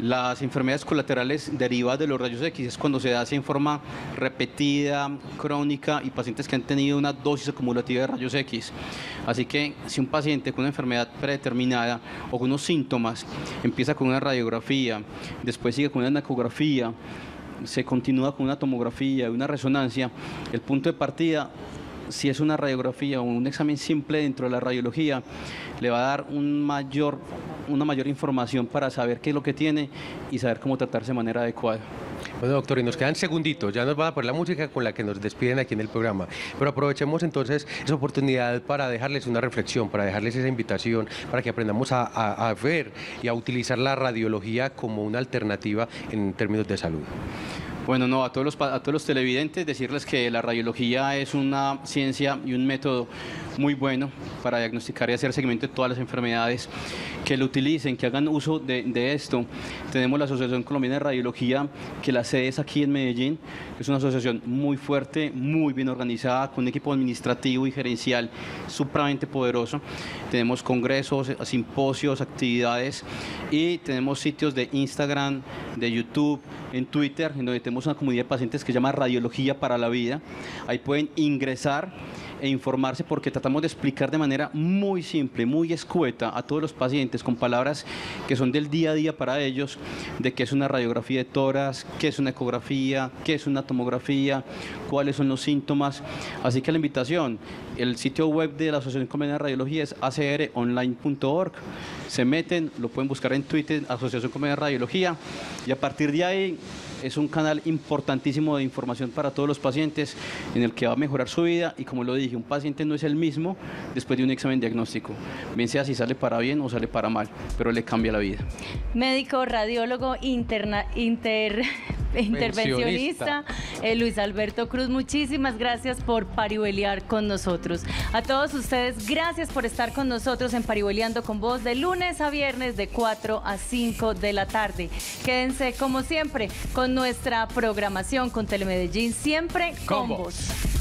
Las enfermedades colaterales derivadas de los rayos X es cuando se hace en forma repetida, crónica, y pacientes que han tenido una dosis acumulativa de rayos X. Así que si un paciente con una enfermedad predeterminada o con unos síntomas empieza con una radiografía, después sigue con una ecografía, se continúa con una tomografía, una resonancia, el punto de partida, si es una radiografía o un examen simple dentro de la radiología, le va a dar una mayor información para saber qué es lo que tiene y saber cómo tratarse de manera adecuada. Bueno, doctor, y nos quedan segunditos, ya nos va a poner la música con la que nos despiden aquí en el programa, pero aprovechemos entonces esa oportunidad para dejarles una reflexión, para dejarles esa invitación, para que aprendamos a ver y a utilizar la radiología como una alternativa en términos de salud. Bueno, no, a todos los televidentes decirles que la radiología es una ciencia y un método muy bueno para diagnosticar y hacer seguimiento de todas las enfermedades, que lo utilicen, que hagan uso de esto. Tenemos la Asociación Colombiana de Radiología, que la sede es aquí en Medellín, es una asociación muy fuerte, muy bien organizada, con un equipo administrativo y gerencial supremamente poderoso. Tenemos congresos, simposios, actividades, y tenemos sitios de Instagram, de YouTube, en Twitter, en donde tenemos una comunidad de pacientes que se llama Radiología para la Vida. Ahí pueden ingresar e informarse, porque tratamos de explicar de manera muy simple, muy escueta a todos los pacientes, con palabras que son del día a día para ellos, de qué es una radiografía de tórax, qué es una ecografía, qué es una tomografía, cuáles son los síntomas. Así que la invitación, el sitio web de la Asociación Colombiana de Radiología es acronline.org, se meten, lo pueden buscar en Twitter, Asociación Colombiana de Radiología, y a partir de ahí es un canal importantísimo de información para todos los pacientes, en el que va a mejorar su vida. Y como lo dije, un paciente no es el mismo después de un examen diagnóstico, bien sea si sale para bien o sale para mal, pero le cambia la vida. Médico, radiólogo, intervencionista Luis Alberto Cruz, muchísimas gracias por parihuelear con nosotros. A todos ustedes, gracias por estar con nosotros en Parihueleando con Vos, de lunes a viernes de 4 a 5 de la tarde. Quédense como siempre con nuestra programación, con Telemedellín, siempre con vos.